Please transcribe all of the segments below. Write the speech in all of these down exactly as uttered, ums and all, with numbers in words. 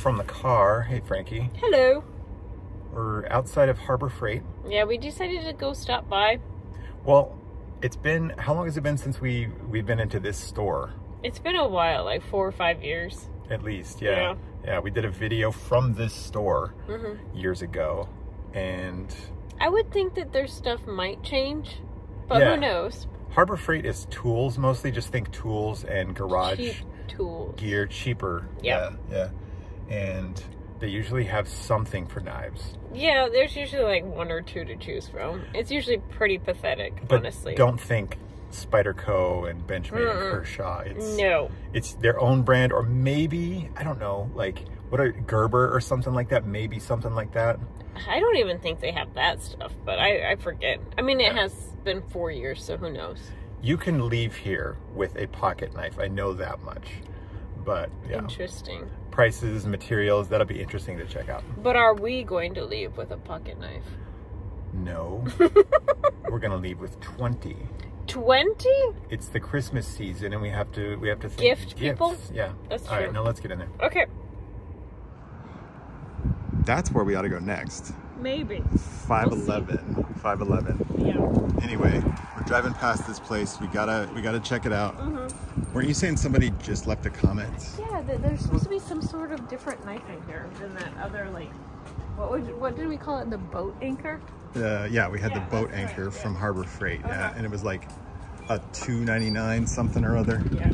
from the car. Hey, Frankie. Hello. We're outside of Harbor Freight. Yeah, we decided to go stop by. Well, it's been, how long has it been since we, we've been into this store? It's been a while, like four or five years. At least, yeah. Yeah, yeah we did a video from this store mm-hmm. years ago. And I would think that their stuff might change, but yeah. Who knows? Harbor Freight is tools mostly. Just think tools and garage Cheap tools. Gear cheaper. Yep. Yeah. Yeah. And they usually have something for knives. Yeah, there's usually like one or two to choose from. It's usually pretty pathetic, but honestly. Don't think Spyderco and Benchmade mm-mm. and Kershaw. It's, no. It's their own brand, or maybe, I don't know, like what a Gerber or something like that. Maybe something like that. I don't even think they have that stuff, but I, I forget. I mean, it yeah. has been four years, so who knows? You can leave here with a pocket knife. I know that much, but yeah. Interesting. Prices, materials, that'll be interesting to check out. But are we going to leave with a pocket knife? No. We're going to leave with twenty. twenty? It's the Christmas season, and we have to we have to think gift gifts. People? Yeah. That's true. All right, now let's get in there. Okay. That's where we ought to go next. Maybe. five eleven. Yeah. Anyway, we're driving past this place. We gotta we gotta check it out. Mm-hmm. Weren't you saying somebody just left a comment? Yeah, there's supposed to be some sort of different knife in here than that other, like, what would what did we call it? The boat anchor? Uh, yeah, we had yeah, the boat anchor right, from yeah. Harbor Freight, okay. yeah, and it was like a two ninety-nine something or other. Yeah.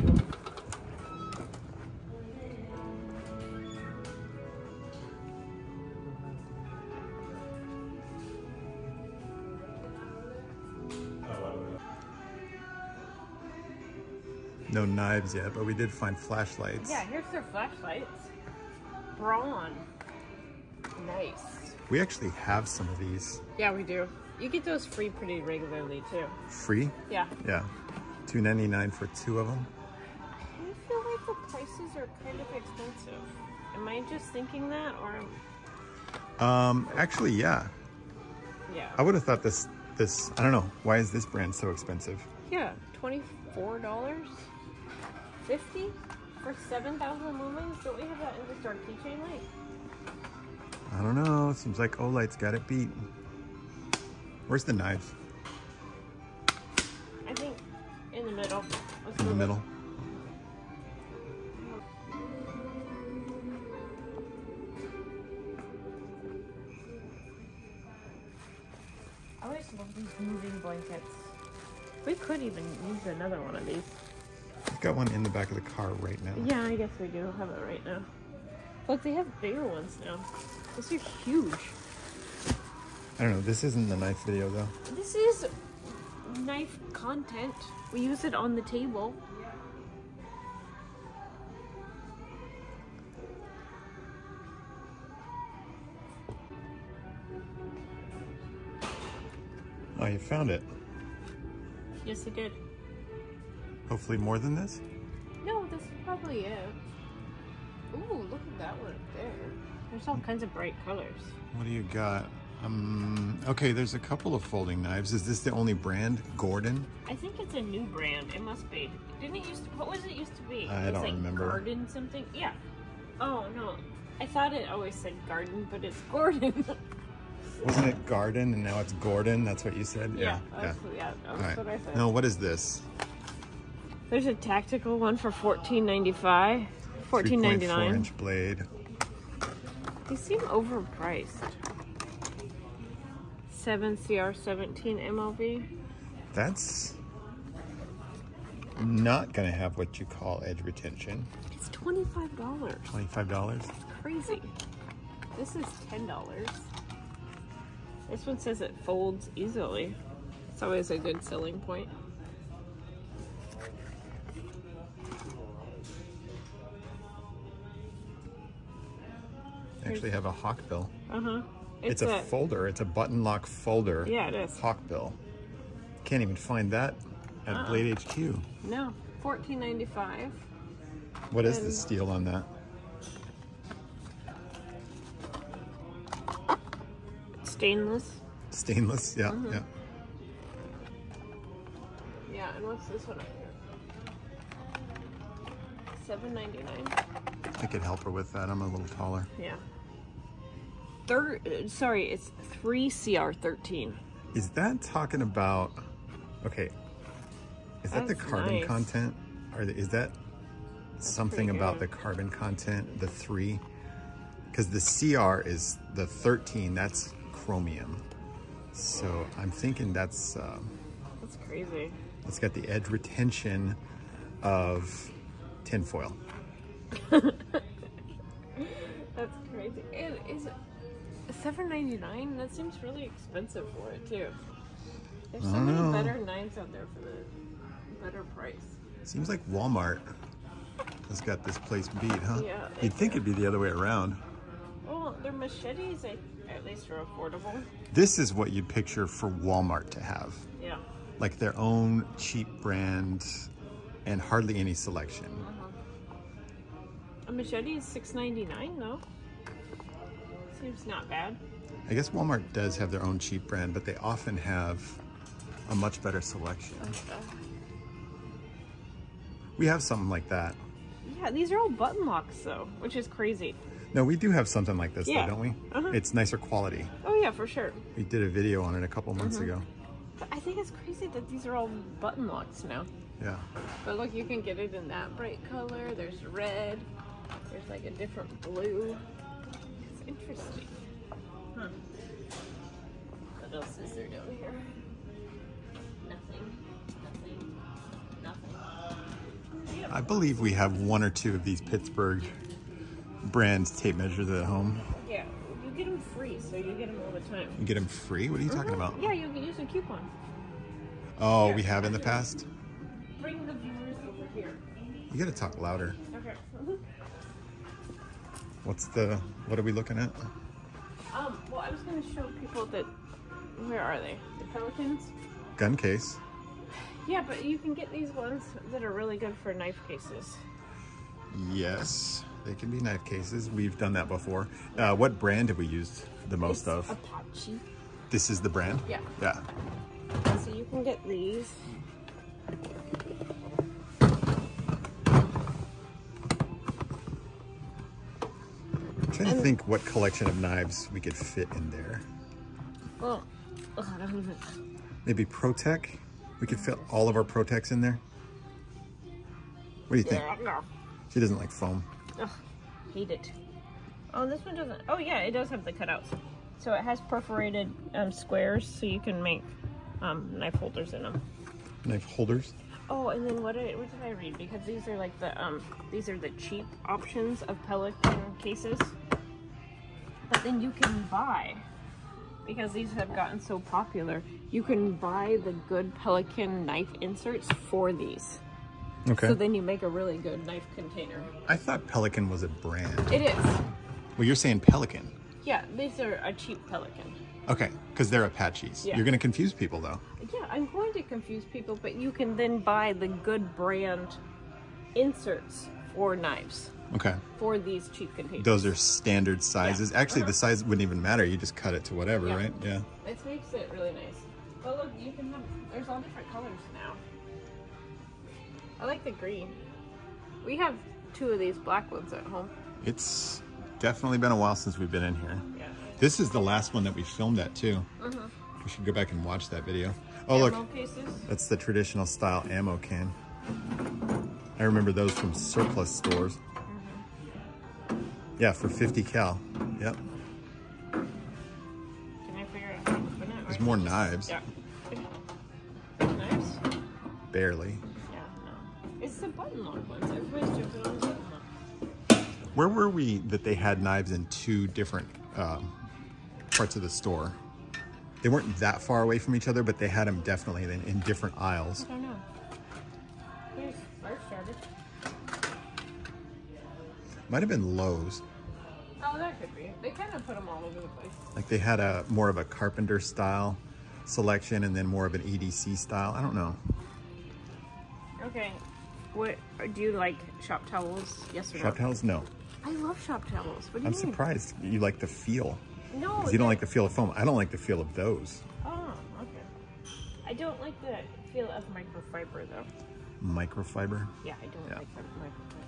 No knives yet, but we did find flashlights. Yeah, here's their flashlights. Brawn. Nice. We actually have some of these. Yeah, we do. You get those free pretty regularly, too. Free? Yeah. Yeah. two ninety-nine for two of them. I feel like the prices are kind of expensive. Am I just thinking that, or? Um, actually, yeah. Yeah. I would have thought this, this, I don't know, why is this brand so expensive? Yeah, twenty-four dollars. fifty for seven thousand lumens? Don't we have that in just our keychain light? I don't know. It seems like Olight's got it beat. Where's the knives? I think in the middle. Let's in the middle. I always love these moving blankets. We could even use another one of these. We've got one in the back of the car right now. Yeah, I guess we do have it right now. Look, they have bigger ones now. These are huge. I don't know. This isn't the knife video, though. This is knife content. We use it on the table. Oh, you found it. Yes, I did. Hopefully more than this? No, this is probably it. Ooh, look at that one up there. There's all kinds of bright colors. What do you got? Um, okay, there's a couple of folding knives. Is this the only brand? Gordon? I think it's a new brand. It must be. Didn't it used to, what was it used to be? I it was don't like remember. Garden something? Yeah. Oh, no. I thought it always said Garden, but it's Gordon. Wasn't it Garden and now it's Gordon? That's what you said? Yeah. Yeah, that's, yeah. Yeah, that's right. What I said. No, what is this? There's a tactical one for fourteen ninety-five. fourteen ninety-nine. three point four inch blade. They seem overpriced. seven C R seventeen M L B. That's not going to have what you call edge retention. It's twenty-five dollars. twenty-five dollars? That's crazy. This is ten dollars. This one says it folds easily. It's always a good selling point. Actually have a Hawkbill. Uh-huh. It's, it's a, a folder. It's a button lock folder. Yeah, it is. Hawkbill. Can't even find that at uh-uh. Blade H Q. No. fourteen ninety-five. What and is the steel on that? Stainless. Stainless, yeah, mm-hmm. yeah. Yeah, and what's this one up here? seven ninety-nine. I could help her with that. I'm a little taller. Yeah. Thir sorry, it's three C R thirteen. Is that talking about... Okay. Is that, that the carbon nice. content? Or is that That's something about the carbon content, the three? Because the C R is the thirteen. That's chromium. So I'm thinking that's... Um, that's crazy. It's got the edge retention of tinfoil. That's crazy. It is seven ninety-nine. That seems really expensive for it too. There's so many know. better knives out there for the better price. Seems like Walmart has got this place beat, huh? Yeah. You'd think it'd be the other way around. Well, their machetes, I, at least, are affordable. This is what you'd picture for Walmart to have. Yeah. Like their own cheap brand, and hardly any selection. Uh-huh. A machete is six ninety-nine though. Seems not bad. I guess Walmart does have their own cheap brand, but they often have a much better selection. Okay. We have something like that. Yeah, these are all button locks though, which is crazy. No, we do have something like this, yeah. though, don't we? Uh-huh. It's nicer quality. Oh yeah, for sure. We did a video on it a couple months uh-huh. ago. But I think it's crazy that these are all button locks now. Yeah. But look, you can get it in that bright color. There's red. There's like a different blue. It's interesting. Huh. What else is there down here? Nothing. Nothing. Nothing. Yep. I believe we have one or two of these Pittsburgh brand tape measures at home. Yeah. You get them free, so you get them all the time. You get them free? What are you mm-hmm. talking about? Yeah, you can use a coupon. Oh, here. We have in the past? Bring the viewers over here. You gotta talk louder. Okay. What's the, what are we looking at? Um, well, I was gonna show people that, where are they? The Pelicans? Gun case. Yeah, but you can get these ones that are really good for knife cases. Yes, they can be knife cases. We've done that before. Uh, what brand have we used the most it's of? Apache. This is the brand? Yeah. Yeah. So you can get these. I'm trying and to think what collection of knives we could fit in there. Well, oh, I don't know. Maybe Pro-Tech? We could fit all of our Pro-Techs in there? What do you think? Yeah, no. She doesn't like foam. Ugh, hate it. Oh, this one doesn't. Oh yeah, it does have the cutouts. So it has perforated um, squares, so you can make um, knife holders in them. Knife holders? Oh, and then what did, what did I read? Because these are like the um, these are the cheap options of Pelican cases. But then you can buy, because these have gotten so popular, you can buy the good Pelican knife inserts for these. Okay. So then you make a really good knife container. I thought Pelican was a brand. It is. Well, you're saying Pelican. Yeah, these are a cheap Pelican. Okay, because they're Apaches. Yeah. You're going to confuse people, though. Yeah, I'm going to confuse people, but you can then buy the good brand inserts for knives. Okay. For these cheap containers. Those are standard sizes. Yeah. Actually, uh-huh. the size wouldn't even matter. You just cut it to whatever, yeah. right? Yeah. It makes it really nice. But look, you can have, there's all different colors now. I like the green. We have two of these black ones at home. It's definitely been a while since we've been in here. Yeah. This is the last one that we filmed at too. Uh-huh. We should go back and watch that video. Oh, ammo look, cases. That's the traditional style ammo can. I remember those from surplus stores. Uh-huh. Yeah, for fifty cal. Yep. Can I figure out how to open it? There's more knives. Yeah. Knives? Barely. Yeah, no. It's the button lock ones. Everybody's jumping on the button lock. Where were we that they had knives in two different Um, parts of the store? They weren't that far away from each other, but they had them definitely in, in different aisles. I don't know. Here's our starter. Might have been Lowe's. Oh, that could be. They kind of put them all over the place. Like they had a more of a carpenter style selection and then more of an E D C style. I don't know. Okay. What do you like? Shop towels? Yes or no? Shop towels? No. I love shop towels. What do you I'm mean? surprised you like the feel. No. Because you don't like the feel of foam. I don't like the feel of those. Oh, okay. I don't like the feel of microfiber, though. Microfiber? Yeah, I don't yeah. like the microfiber.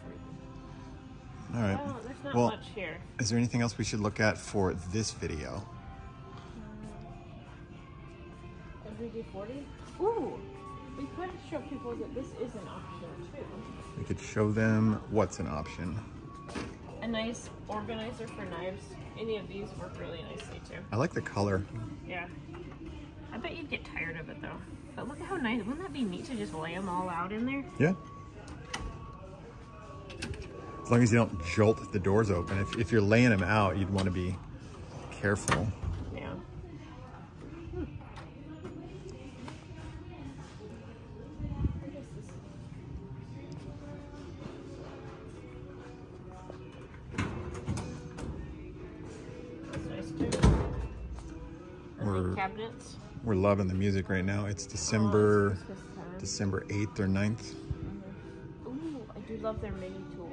All right. Oh, there's not well, much here. Is there anything else we should look at for this video? W D forty? Ooh, we could show people that this is an option too. We could show them what's an option. A nice organizer for knives. Any of these work really nicely too. I like the color. Yeah. I bet you'd get tired of it though. But look at how nice. Wouldn't that be neat to just lay them all out in there? Yeah. As long as you don't jolt the doors open. If, if you're laying them out, you'd want to be careful. Yeah. Hmm. That's nice too. We're, cabinets. We're loving the music right now. It's December, oh, it's December eighth or ninth. Mm-hmm. Ooh, I do love their mini tools.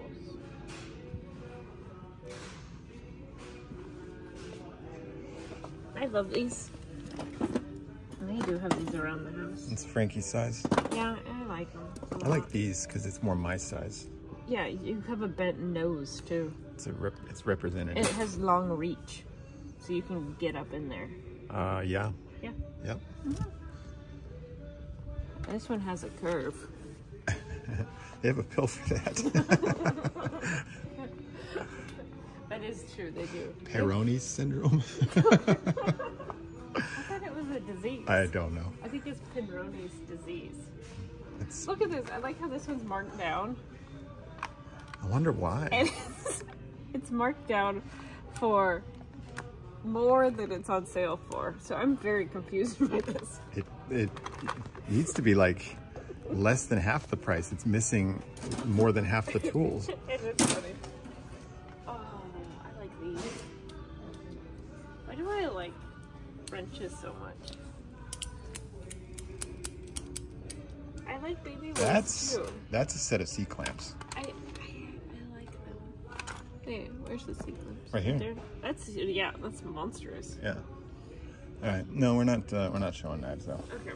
I love these. I do have these around the house. It's Frankie's size. Yeah, I like them. I like these because it's more my size. Yeah, you have a bent nose too. It's a rep it's representative. It has long reach, so you can get up in there. Uh, yeah. Yeah. Yep. Mm-hmm. This one has a curve. They have a pill for that. That is true, they do. Peyronie's syndrome? I thought it was a disease. I don't know. I think it's Peyronie's disease. It's... Look at this. I like how this one's marked down. I wonder why. And it's, it's marked down for more than it's on sale for. So I'm very confused by this. It, it, it needs to be like less than half the price. It's missing more than half the tools. It is funny. Why do I like wrenches so much? I like baby ones that's, too. That's a set of C-clamps. I, I, I like them. Hey, where's the C-clamps? Right here. They're, that's, yeah, that's monstrous. Yeah. All right. No, we're not, uh, we're not showing knives though. Okay.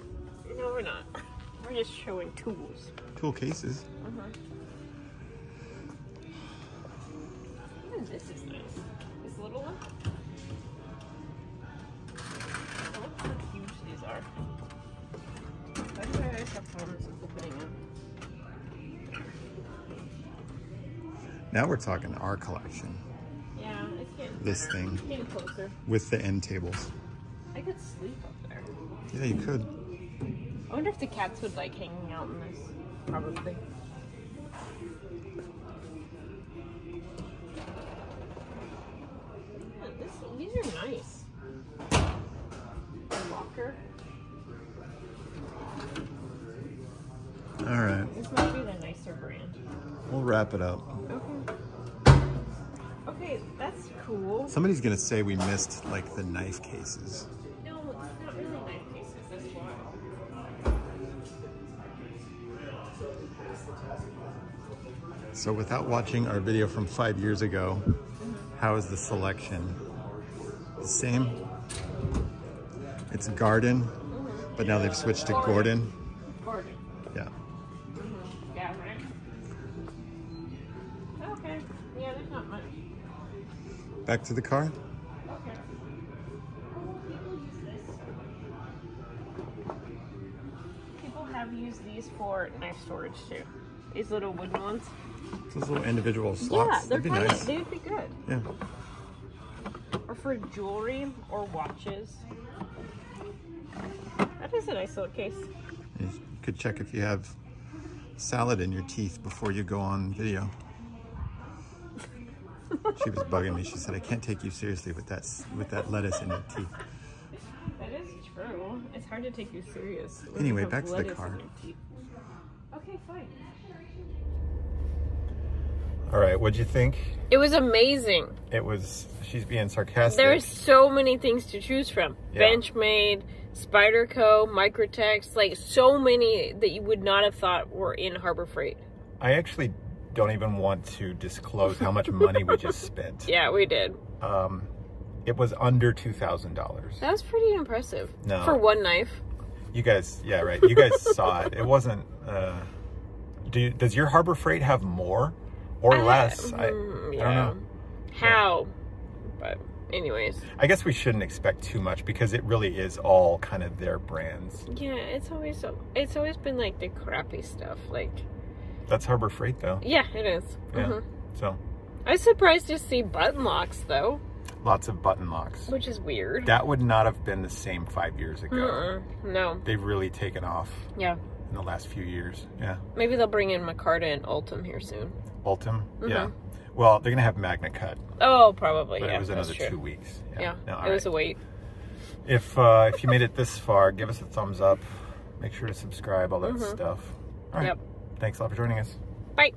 No, we're not. We're just showing tools. Tool cases. Uh-huh. Ooh, this is nice. This little one. Now we're talking our collection. Yeah, I can't. This thing. Came closer. With the end tables. I could sleep up there. Yeah, you could. I wonder if the cats would like hanging out in this. Probably. Yeah, this, these are nice. A locker. All right. This might be the nicer brand. We'll wrap it up. Okay. Okay, that's cool. Somebody's gonna say we missed like the knife cases. No, it's not really knife cases. That's why. So, without watching our video from five years ago, how is the selection? The same. It's Garden, mm-hmm. but now they've switched to Gordon. Gordon. Yeah. Yeah, there's not much. Back to the car? Okay. People use this. People have used these for knife storage too. These little wooden ones. Those little individual slots. Yeah, they're kind of, they would be good. Yeah. Or for jewelry or watches. That is a nice little case. You could check if you have salad in your teeth before you go on video. She was bugging me. She said, "I can't take you seriously with that with that lettuce in your teeth." That is true. It's hard to take you serious. Anyway, back to the car. Okay, fine. All right, what'd you think? It was amazing. It was. She's being sarcastic. There's so many things to choose from. Yeah. Benchmade, Spyderco, Microtech, like so many that you would not have thought were in Harbor Freight. I actually don't even want to disclose how much money we just spent. Yeah, we did. Um, it was under two thousand dollars. That was pretty impressive. No. For one knife. You guys, yeah, right. You guys saw it. It wasn't, uh, do, does your Harbor Freight have more or I, less. I, mm, yeah. I don't know how, yeah. but anyways. I guess we shouldn't expect too much because it really is all kind of their brands. Yeah, it's always it's always been like the crappy stuff. Like that's Harbor Freight, though. Yeah, it is. Yeah. Mm-hmm. So I was surprised to see button locks, though. Lots of button locks. Which is weird. That would not have been the same five years ago. Mm-mm, no. They've really taken off. Yeah. In the last few years. Yeah. Maybe they'll bring in Makarta and Ultem here soon. Ultem? Mm-hmm. Yeah. Well, they're going to have Magna Cut. Oh, probably. But yeah, it was another two weeks. Yeah. yeah. No, it right. was a wait. If, uh, if you made it this far, give us a thumbs up. Make sure to subscribe, all that mm-hmm. stuff. All right. Yep. Thanks a lot for joining us. Bye.